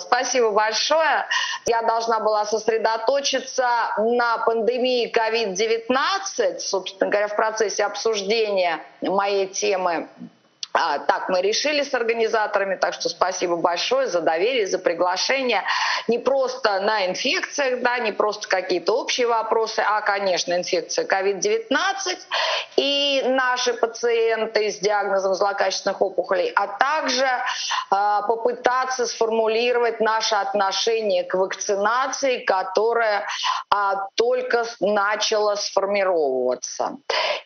Спасибо большое. Я должна была сосредоточиться на пандемии COVID-19, собственно говоря, в процессе обсуждения моей темы. Так мы решили с организаторами, так что спасибо большое за доверие, за приглашение. Не просто на инфекциях, да, не просто какие-то общие вопросы, а, конечно, инфекция COVID-19 и наши пациенты с диагнозом злокачественных опухолей, а также попытаться сформулировать наше отношение к вакцинации, которое только начало сформировываться.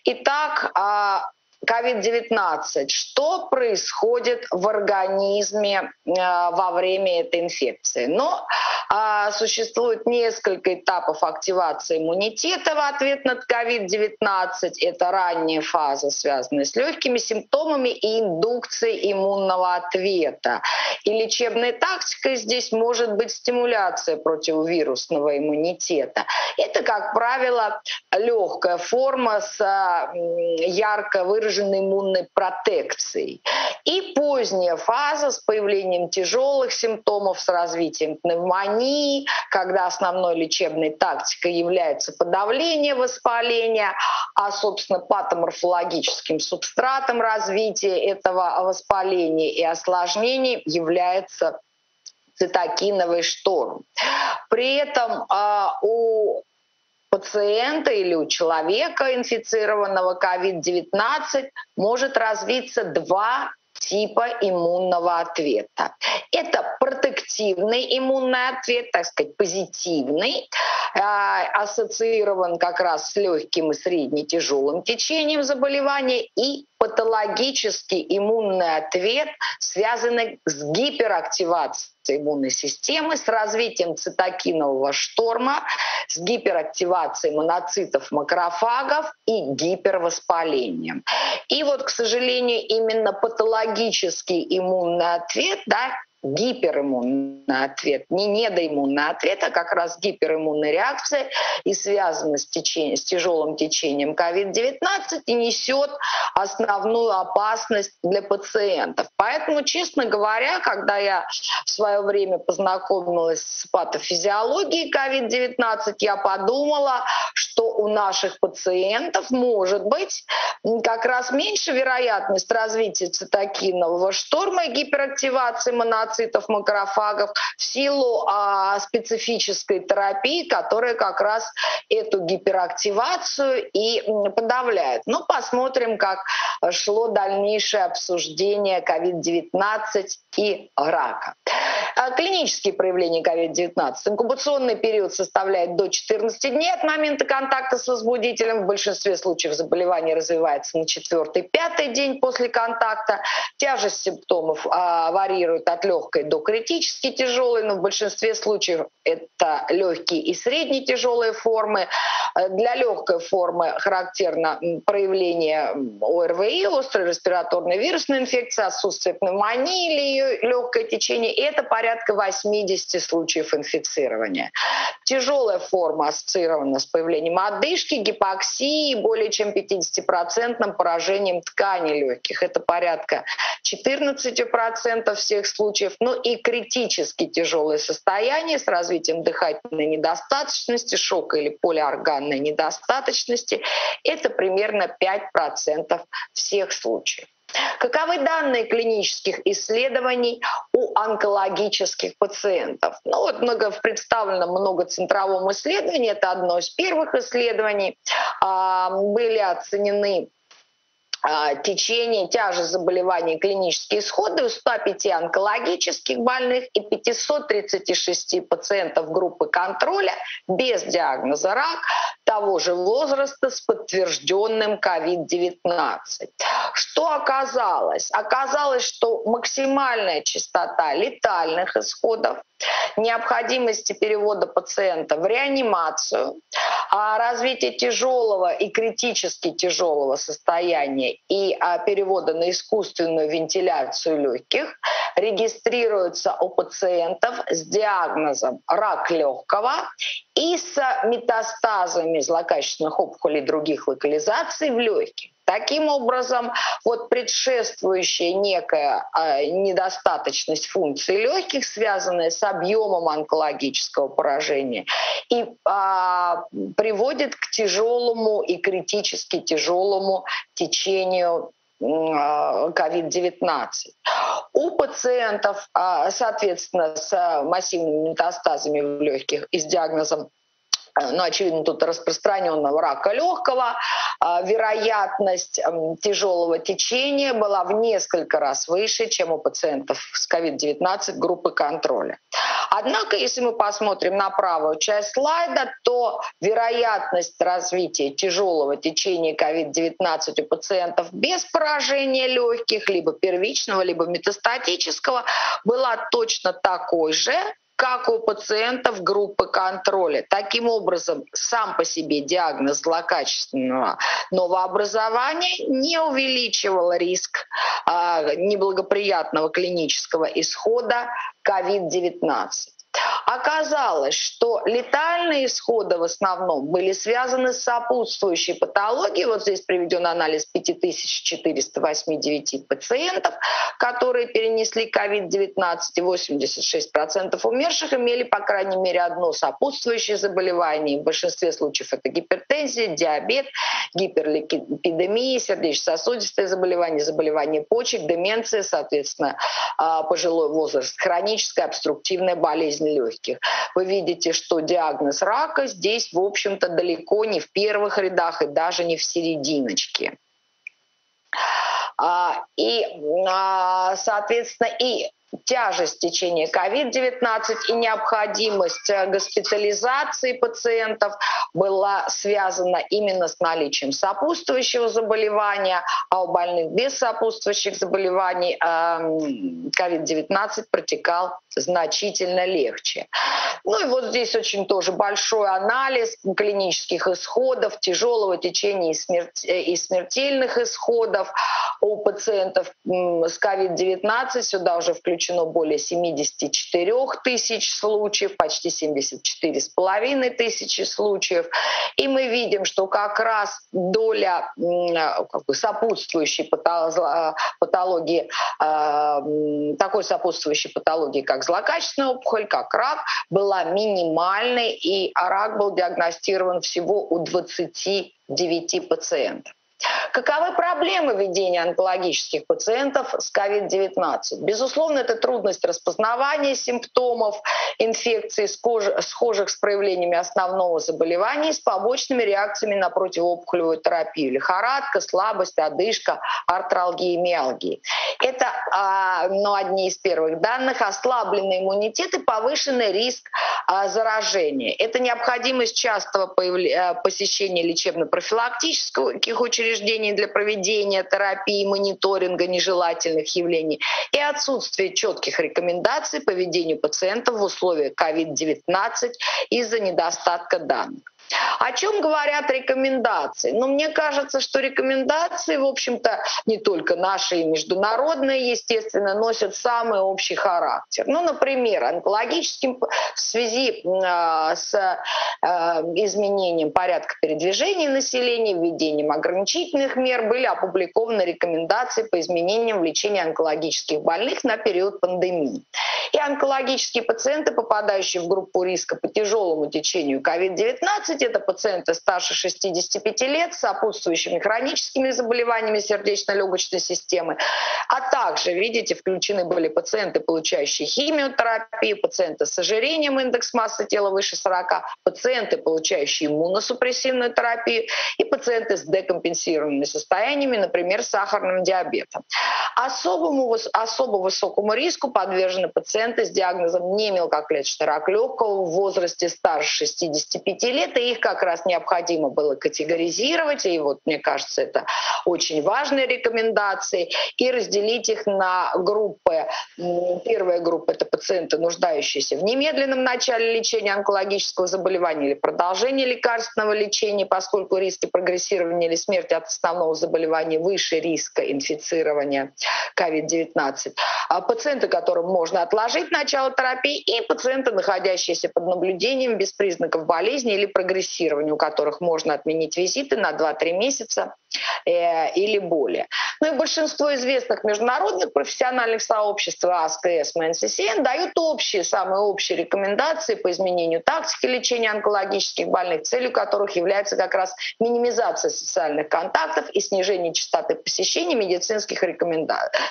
Итак, COVID-19. Что происходит в организме во время этой инфекции? Но существует несколько этапов активации иммунитета в ответ на COVID-19. Это ранняя фаза, связанная с легкими симптомами и индукцией иммунного ответа. И лечебной тактикой здесь может быть стимуляция противовирусного иммунитета. Это, как правило, легкая форма с ярко выраженной иммунной протекцией. И поздняя фаза с появлением тяжелых симптомов, с развитием пневмонии, когда основной лечебной тактикой является подавление воспаления, а, собственно, патоморфологическим субстратом развития этого воспаления и осложнений является цитокиновый шторм. При этом у пациента или у человека, инфицированного COVID-19, может развиться два типа иммунного ответа. Это протективный иммунный ответ, так сказать, позитивный, ассоциирован как раз с легким и средне-тяжелым течением заболевания, и патологический иммунный ответ, связанный с гиперактивацией иммунной системы, с развитием цитокинового шторма, с гиперактивацией моноцитов, макрофагов и гипервоспалением. И вот, к сожалению, именно патологический иммунный ответ, да, гипериммунный ответ, не недоиммунный ответ, а как раз гипериммунная реакция и связана с тяжелым течением COVID-19 и несет основную опасность для пациентов. Поэтому, честно говоря, когда я в свое время познакомилась с патофизиологией COVID-19, я подумала, что у наших пациентов может быть как раз меньше вероятность развития цитокинового шторма и гиперактивации моноцитов, макрофагов в силу специфической терапии, которая как раз эту гиперактивацию и подавляет. Но посмотрим, как шло дальнейшее обсуждение COVID-19 и рака. Клинические проявления COVID-19. Инкубационный период составляет до 14 дней от момента контакта с возбудителем. В большинстве случаев заболевание развивается на 4-5 день после контакта. Тяжесть симптомов варьирует от легкой до критически тяжелой, но в большинстве случаев это легкие и средне-тяжелые формы. Для легкой формы характерно проявление ОРВИ, острой респираторной вирусной инфекции, отсутствие пневмонии или ее легкое течение. Это порядка 80 случаев инфицирования. Тяжелая форма ассоциирована с появлением одышки, гипоксии и более чем 50% поражением тканей легких. Это порядка 14% всех случаев. Ну и критически тяжелое состояние с развитием дыхательной недостаточности, шока или полиорганной недостаточности. Это примерно 5% всех случаев. Каковы данные клинических исследований у онкологических пациентов? Ну вот представлено многоцентровом исследовании, это одно из первых исследований, были оценены течение, тяжесть заболеваний, клинические исходы у 105 онкологических больных и 536 пациентов группы контроля без диагноза рак того же возраста с подтвержденным COVID-19. Что оказалось? Оказалось, что максимальная частота летальных исходов, необходимости перевода пациента в реанимацию, развитие тяжелого и критически тяжелого состояния и перевода на искусственную вентиляцию легких регистрируются у пациентов с диагнозом рак легкого и с метастазами злокачественных опухолей других локализаций в легких. Таким образом, вот предшествующая некая недостаточность функций легких, связанная с объемом онкологического поражения, и приводит к тяжелому и критически тяжелому течению COVID-19. У пациентов, соответственно, с массивными метастазами в легких и с диагнозом, ну, очевидно, тут распространенного рака легкого, вероятность тяжелого течения была в несколько раз выше, чем у пациентов с COVID-19 группы контроля. Однако, если мы посмотрим на правую часть слайда, то вероятность развития тяжелого течения COVID-19 у пациентов без поражения легких, либо первичного, либо метастатического, была точно такой же, как у пациентов группы контроля. Таким образом, сам по себе диагноз злокачественного новообразования не увеличивал риск неблагоприятного клинического исхода COVID-19. Оказалось, что летальные исходы в основном были связаны с сопутствующей патологией. Вот здесь приведен анализ 5489 пациентов, которые перенесли COVID-19, и 86% умерших имели, по крайней мере, одно сопутствующее заболевание. В большинстве случаев это гипертензия, диабет, гиперлипидемия, сердечно-сосудистые заболевания, заболевания почек, деменция, соответственно, пожилой возраст, хроническая обструктивная болезнь легких. Вы видите, что диагноз рака здесь, в общем-то, далеко не в первых рядах и даже не в серединочке. И, соответственно, и тяжесть течения COVID-19 и необходимость госпитализации пациентов была связана именно с наличием сопутствующего заболевания, а у больных без сопутствующих заболеваний COVID-19 протекал значительно легче. Ну и вот здесь очень тоже большой анализ клинических исходов, тяжелого течения и смертельных исходов у пациентов с COVID-19. Сюда уже включено более 74 тысяч случаев, почти 74,5 тысячи случаев. И мы видим, что как раз доля сопутствующей патологии, такой сопутствующей патологии, как злокачественная опухоль, как рак, была минимальной, и рак был диагностирован всего у 29 пациентов. Каковы проблемы ведения онкологических пациентов с COVID-19? Безусловно, это трудность распознавания симптомов инфекции, схожих с проявлениями основного заболевания, с побочными реакциями на противоопухолевую терапию: лихорадка, слабость, одышка, артралгия и миалгия. Это одни из первых данных: ослабленный иммунитет и повышенный риск заражения. Это необходимость частого посещения лечебно-профилактических учреждений, для проведения терапии, мониторинга нежелательных явлений и отсутствие четких рекомендаций по ведению пациентов в условиях COVID-19 из-за недостатка данных. О чем говорят рекомендации? Ну, мне кажется, что рекомендации, в общем-то, не только наши и международные, естественно, носят самый общий характер. Ну, например, онкологическим в связи с изменением порядка передвижения населения, введением ограничительных мер были опубликованы рекомендации по изменениям в лечении онкологических больных на период пандемии. И онкологические пациенты, попадающие в группу риска по тяжелому течению COVID-19, это пациенты старше 65 лет с сопутствующими хроническими заболеваниями сердечно-легочной системы. А также, видите, включены были пациенты, получающие химиотерапию, пациенты с ожирением индекс массы тела выше 40, пациенты, получающие иммуносупрессивную терапию, и пациенты с декомпенсированными состояниями, например, сахарным диабетом. Особо высокому риску подвержены пациенты с диагнозом немелкоклеточный рак легкого в возрасте старше 65 лет. И их как раз необходимо было категоризировать, и вот, мне кажется, это очень важные рекомендации, и разделить их на группы. Первая группа — это пациенты, нуждающиеся в немедленном начале лечения онкологического заболевания или продолжении лекарственного лечения, поскольку риски прогрессирования или смерти от основного заболевания выше риска инфицирования COVID-19. А пациенты, которым можно отложить отложить начало терапии, и пациенты, находящиеся под наблюдением без признаков болезни или прогрессирования, у которых можно отменить визиты на 2-3 месяца или более. Ну и большинство известных международных профессиональных сообществ АСКО, ЭСМО, МНССН дают самые общие рекомендации по изменению тактики лечения онкологических больных, целью которых является как раз минимизация социальных контактов и снижение частоты посещения медицинских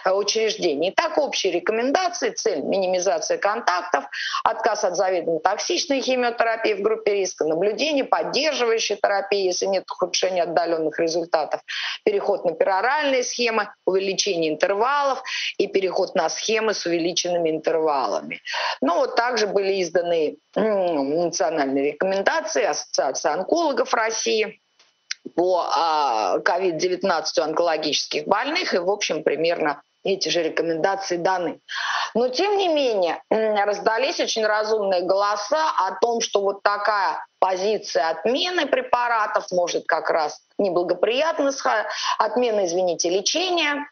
учреждений. Итак, общие рекомендации: цель — минимизация контактов, отказ от заведомо токсичной химиотерапии в группе риска, наблюдение поддерживающей терапии, если нет ухудшения отдаленных результатов, переход на пероральные схемы, увеличение интервалов и переход на схемы с увеличенными интервалами. Ну вот также были изданы национальные рекомендации Ассоциации онкологов России по COVID-19 у онкологических больных, и в общем примерно эти же рекомендации даны. Но тем не менее раздались очень разумные голоса о том, что вот такая позиция отмены препаратов может как раз неблагоприятно, лечения,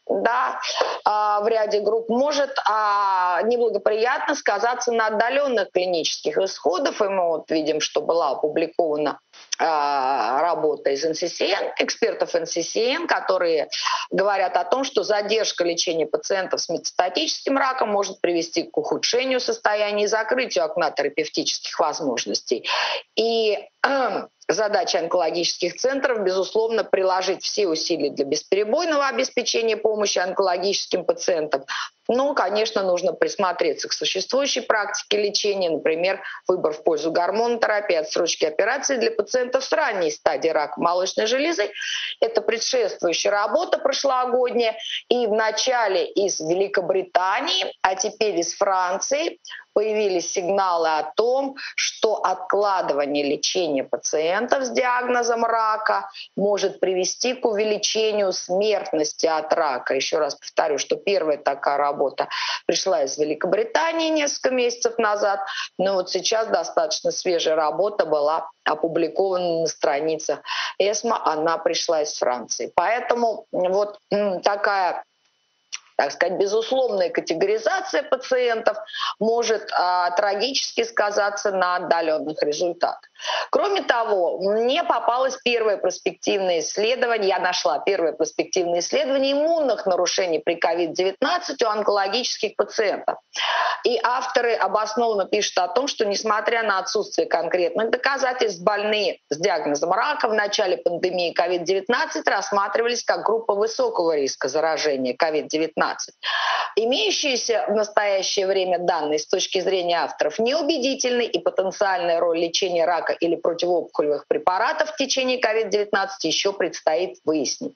да, в ряде групп может неблагоприятно сказаться на отдаленных клинических исходах. И мы вот видим, что была опубликована работа из НССН, экспертов НССН, которые говорят о том, что задержка лечения пациентов с метастатическим раком может привести к ухудшению состояния и закрытию окна терапевтических возможностей. И задача онкологических центров, безусловно, приложить все усилия для бесперебойного обеспечения помощи онкологическим пациентам. Но, конечно, нужно присмотреться к существующей практике лечения, например, выбор в пользу гормонотерапии, отсрочки операции для пациентов с ранней стадии рака молочной железы. Это предшествующая работа прошлогодняя. И вначале из Великобритании, а теперь из Франции появились сигналы о том, что откладывание лечения пациентов с диагнозом рака может привести к увеличению смертности от рака. Еще раз повторю, что первая такая работа пришла из Великобритании несколько месяцев назад, но вот сейчас достаточно свежая работа была опубликована на страницах ЭСМО, она пришла из Франции. Поэтому вот такая, так сказать, безусловная категоризация пациентов может трагически сказаться на отдаленных результатах. Кроме того, мне попалось первое перспективное исследование, я нашла первое перспективное исследование иммунных нарушений при COVID-19 у онкологических пациентов. И авторы обоснованно пишут о том, что несмотря на отсутствие конкретных доказательств, больные с диагнозом рака в начале пандемии COVID-19 рассматривались как группа высокого риска заражения COVID-19. Имеющиеся в настоящее время данные с точки зрения авторов неубедительны, и потенциальная роль лечения рака или противоопухолевых препаратов в течение COVID-19 еще предстоит выяснить.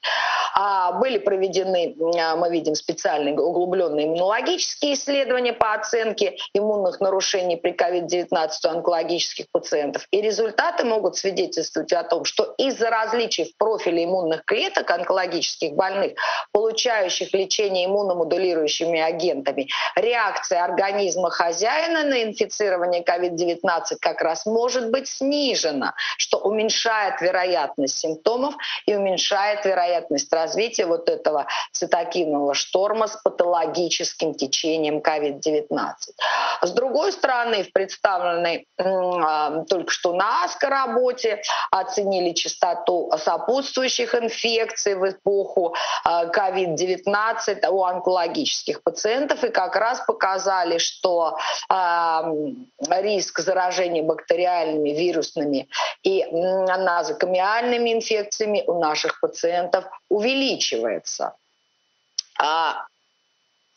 Были проведены, мы видим, специальные углубленные иммунологические исследования по оценке иммунных нарушений при COVID-19 у онкологических пациентов. И результаты могут свидетельствовать о том, что из-за различий в профиле иммунных клеток онкологических больных, получающих лечение иммуномодулирующими агентами, реакция организма хозяина на инфицирование COVID-19 как раз может быть снижена, что уменьшает вероятность симптомов и уменьшает вероятность развития вот этого цитокинового шторма с патологическим течением COVID-19. С другой стороны, в представленной только что на АСКО работе оценили частоту сопутствующих инфекций в эпоху COVID-19 у онкологических пациентов, и как раз показали, что риск заражения бактериальными, вирусными и назокомиальными инфекциями у наших пациентов увеличивается.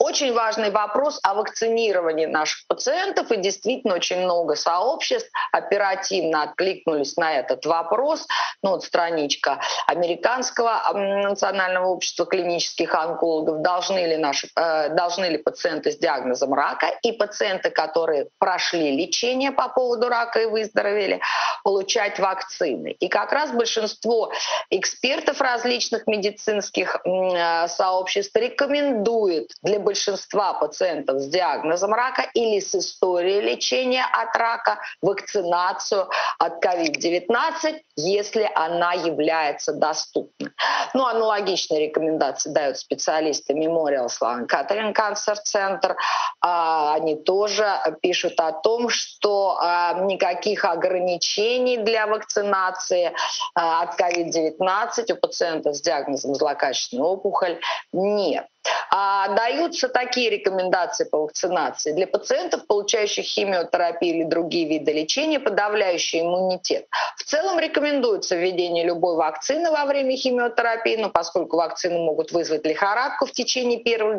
Очень важный вопрос о вакцинировании наших пациентов, и действительно очень много сообществ оперативно откликнулись на этот вопрос. Ну, вот страничка Американского национального общества клинических онкологов. Должны ли пациенты с диагнозом рака и пациенты, которые прошли лечение по поводу рака и выздоровели, получать вакцины? И как раз большинство экспертов различных медицинских сообществ рекомендует для большинства большинства пациентов с диагнозом рака или с историей лечения от рака вакцинацию от COVID-19, если она является доступна. Ну, аналогичные рекомендации дают специалисты Memorial Sloan Kettering Cancer Center. Они тоже пишут о том, что никаких ограничений для вакцинации от COVID-19 у пациентов с диагнозом злокачественной опухоль нет. Даются такие рекомендации по вакцинации для пациентов, получающих химиотерапию или другие виды лечения, подавляющие иммунитет. В целом рекомендуется введение любой вакцины во время химиотерапии, но поскольку вакцины могут вызвать лихорадку в течение первых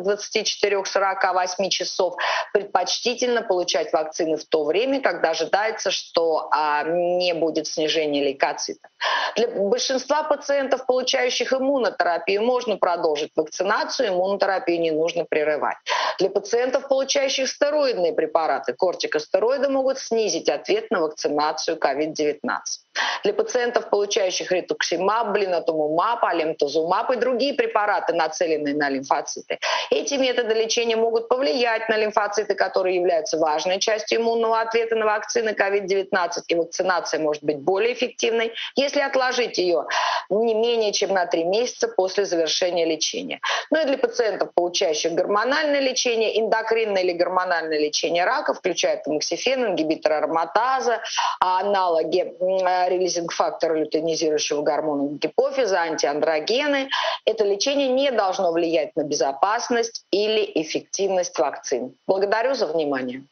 24-48 часов, предпочтительно получать вакцины в то время, когда ожидается, что не будет снижения лейкоцитов. Для большинства пациентов, получающих иммунотерапию, можно продолжить вакцинацию, иммунотерапию не нужно прерывать. Для пациентов, получающих стероидные препараты, кортикостероиды могут снизить ответ на вакцинацию COVID-19. Для пациентов, получающих ритуксимаб, блинатумумаб, алемтозумаб и другие препараты, нацеленные на лимфоциты. Эти методы лечения могут повлиять на лимфоциты, которые являются важной частью иммунного ответа на вакцины COVID-19, и вакцинация может быть более эффективной, если отложить ее не менее чем на 3 месяца после завершения лечения. Ну и для пациентов, получающих гормональное лечение, эндокринное или гормональное лечение рака, включая тамоксифен, ингибиторы ароматаза, аналоги релизинг-фактора лютeinизирующего гормона гипофиза, антиандрогены. Это лечение не должно влиять на безопасность или эффективность вакцин. Благодарю за внимание.